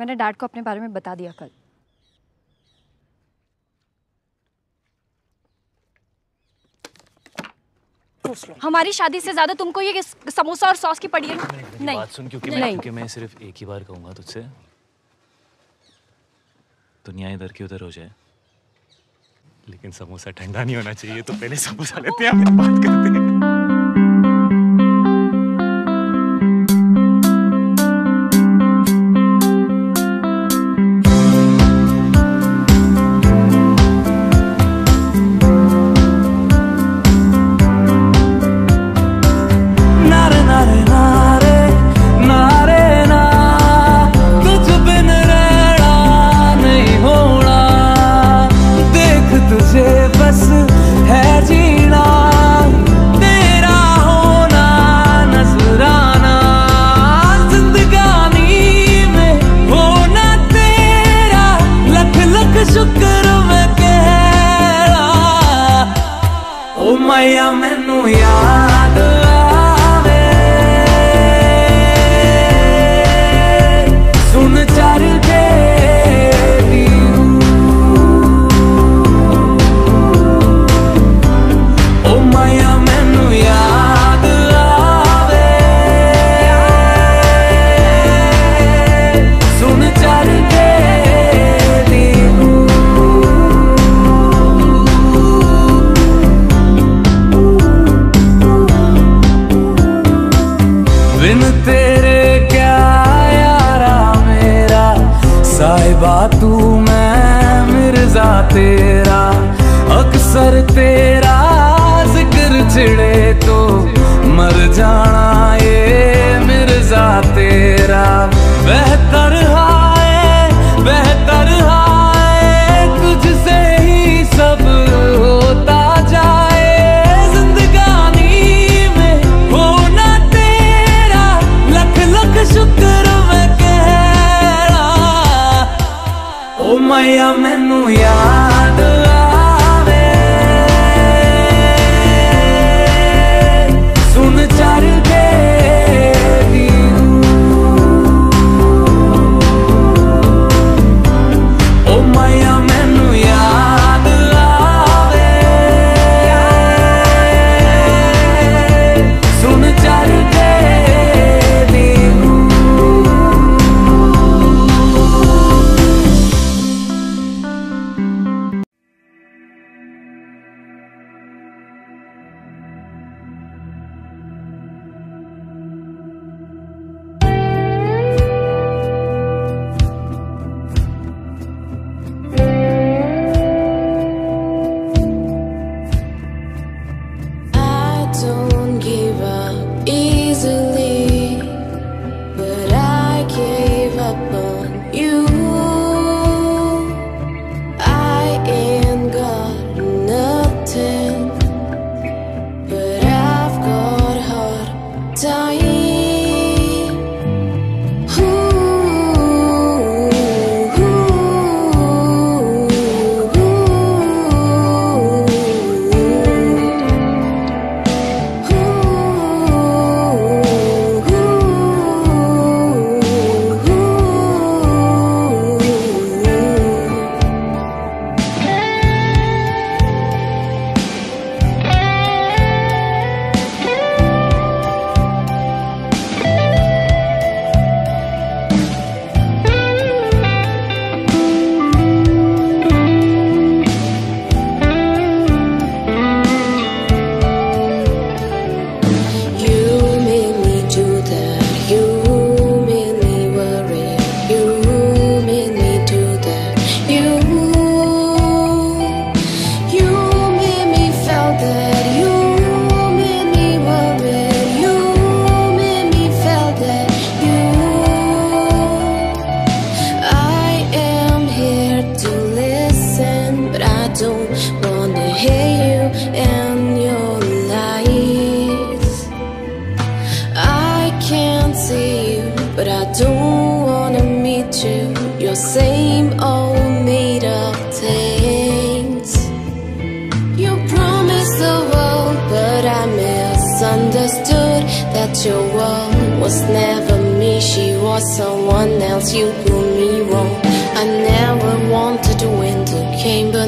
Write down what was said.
मैंने डैड को अपने बारे में बता दिया कल। हमारी शादी से ज्यादा तुमको ये समोसा और सॉस की पड़ी है नहीं। बात सुन, क्योंकि मैं सिर्फ एक ही बार कहूंगा तुझसे, दुनिया इधर की उधर हो जाए लेकिन समोसा ठंडा नहीं होना चाहिए। तो पहले समोसा लेते हैं, फिर बात करते हैं। That your world was never me, she was someone else. You blew me I never wanted the winter came, but